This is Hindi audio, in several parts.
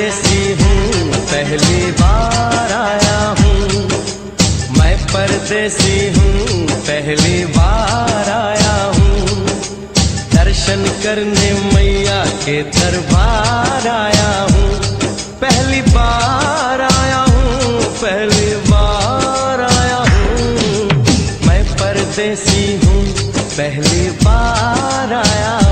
जैसी हूँ, पहली बार आया हूँ। मैं परदेसी हूँ, पहली बार आया हूँ। दर्शन करने मैया के दरबार आया हूँ, पहली बार आया हूँ, पहली बार आया हूँ। मैं परदेसी हूँ, पहली बार आया हूँ।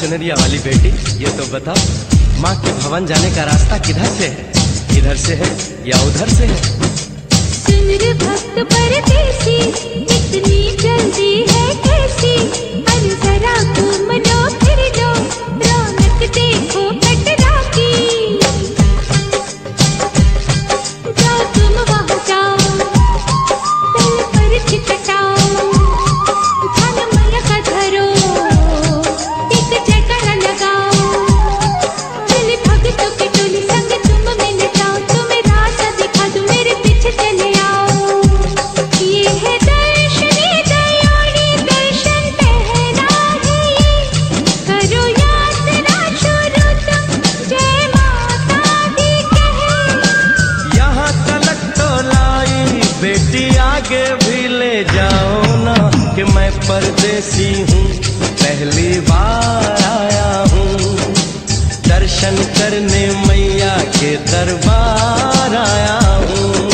चुनरिया वाली बेटी, ये तो बताओ माँ के भवन जाने का रास्ता किधर से है? इधर से है या उधर से है? सुन रे भक्त परदेसी, इतनी जल्दी है कैसी? अरे जरा घूम लो, फिर लो, रौनक देखो कटरा की। जाओ तुम वहाँ जाओ, तन पर चितटाओ, धन माया का धरो, परदेसी हूँ, पहली बार आया हूँ। दर्शन करने मैया के दरबार आया हूँ।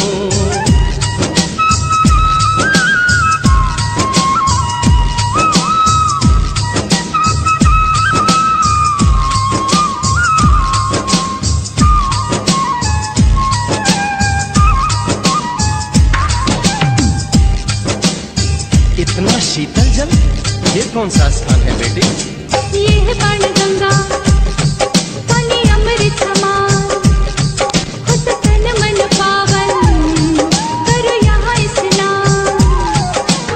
इतना शीतल जल, ये कौन सा स्थान है बेटी? ये है पांडव गंगा, पानी अमृत समान, खुद तन मन पावन, करो यहाँ स्नान।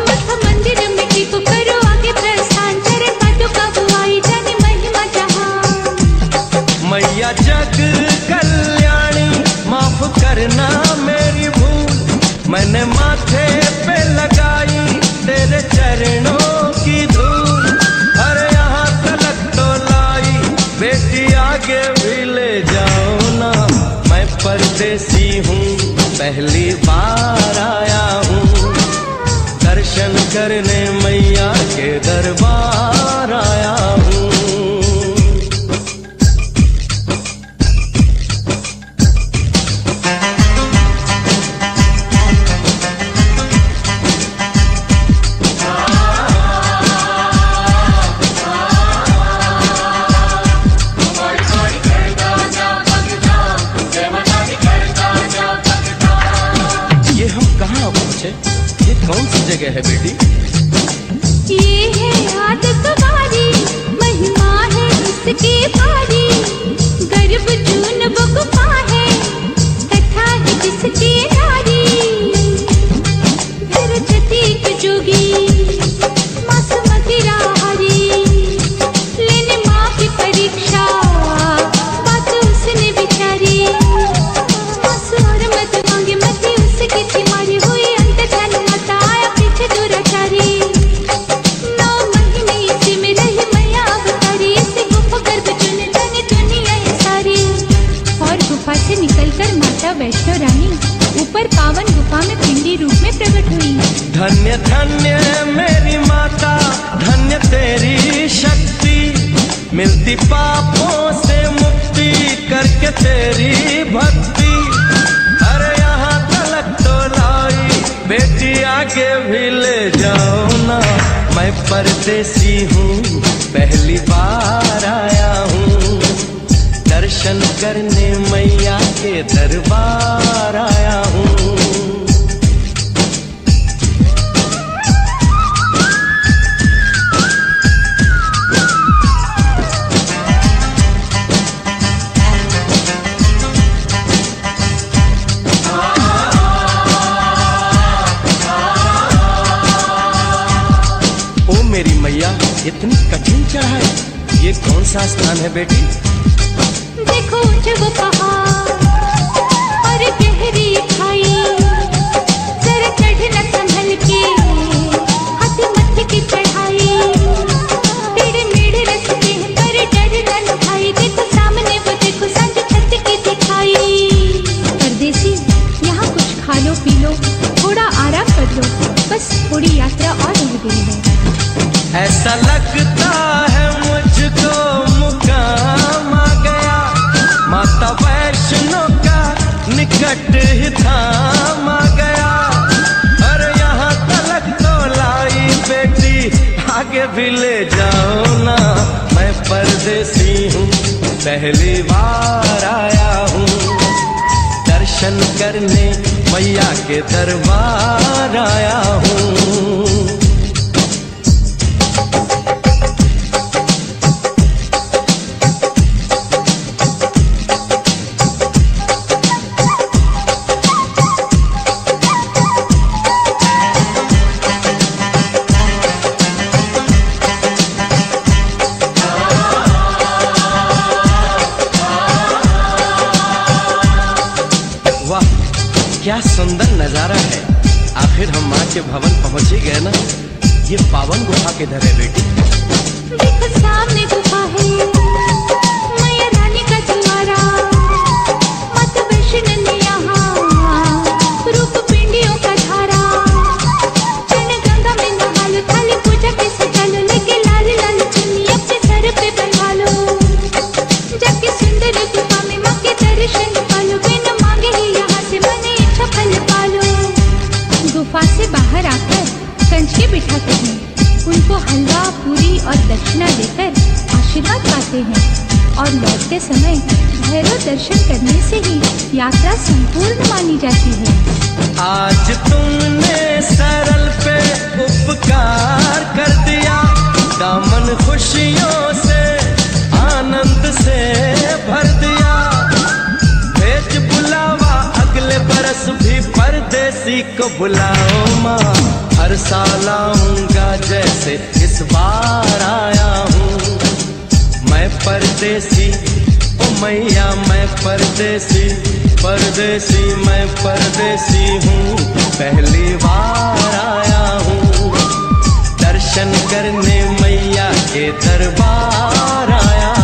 मठ मंदिर मिट्टी को करो आगे प्रस्थान, तेरे पादों का बुआई जाने महिमा जहाँ। मैया जग कल्याणी, माफ करना मेरी भूल, मैंने माथे पे लगाई तेरे चरणों की धूल। अरे यहाँ तलक तो लाई बेटी, आगे भी ले जाओ ना। मैं परदेसी हूँ, पहली बार आया हूँ। दर्शन करने मैया के दरबार आया हूँ। कौन सी जगह है बेटी? ये है याद तुम्हारी, महिमा है इसकी भारी, गर्भ जून गुफा है, कथा है जिसकी नारी। धरती के जोगी, मसमतिरा हरी, लेने माँ की परीक्षा, बात उसने बिचारी। मत मांगे मती उसकी तिमारी हुई, वैष्णो रानी ऊपर पावन गुफा में पिंडी रूप में प्रकट हुई। धन्य धन्य मेरी माता, धन्य तेरी शक्ति, मिलती पापों से मुक्ति, करके तेरी भक्ति। अरे यहाँ तलक तो लाई बेटी, आगे भी ले जाओ ना। मैं परदेसी हूँ, पहली बार आया हूँ। दर्शन करने मैया के दरबार आया हूँ। ओ मेरी मैया, इतनी कठिन चढ़ाई, ये कौन सा स्थान है बेटी। देखो जब पहाड़ और गहरी खाई, जरा चढ़ना संभल के हाथी मत्थे की चढ़ाई, टेढ़े मेढ़े रस्ते हैं पर डरना न भाई। देखो सामने वो देखो सांझ छत की दिखाई। परदेसी यहाँ कुछ खा लो पी लो, थोड़ा आराम कर लो, बस थोड़ी यात्रा और रह गई है। ऐसा लगता है मुझको मुकाम आ गया, माता वैष्णो का निकट ही धाम आ गया। अरे यहाँ तलक तो लाई बेटी, आगे भी ले जाओ ना। मैं परदेसी हूँ, पहली बार आया हूँ, दर्शन करने मैया के दरबार आया हूँ। क्या सुंदर नजारा है। आखिर हम माँ के भवन पहुँच ही गए ना। ये पावन गुफा किधर है बेटी? देखो सामने गुफा है, मैया रानी का द्वारा। माता वैष्णो ने यहाँ रूप पिंडियों का धारा। चल गंगा में नहा लो, थाली पूजा के सजा लो, लेके लाल लाल चुन्नी अपने सर पे बंधा लो। जाके सुंदर गुफा में माँ के दर्शन पालो, बिना मांगे ही यहाँ से मने गुफा से बाहर आकर कंचके बिठाते हैं, उनको हलवा पूरी और दक्षिणा देकर आशीर्वाद पाते हैं और लौटते समय भैरव दर्शन करने से ही यात्रा संपूर्ण मानी जाती है। आज तुमने सरल पे उपकार कर दिया, दामन खुशियों से आनंद से भर दिया। भेज बुलावा अगले बरस भी परदेसी को बुलाओ माँ। हर साल आऊंगा जैसे इस बार आया हूँ। मैं परदेसी ओ मैया, मैं परदेसी परदेसी, मैं परदेसी हूँ, पहली बार आया हूँ, दर्शन करने मैया के दरबार आया।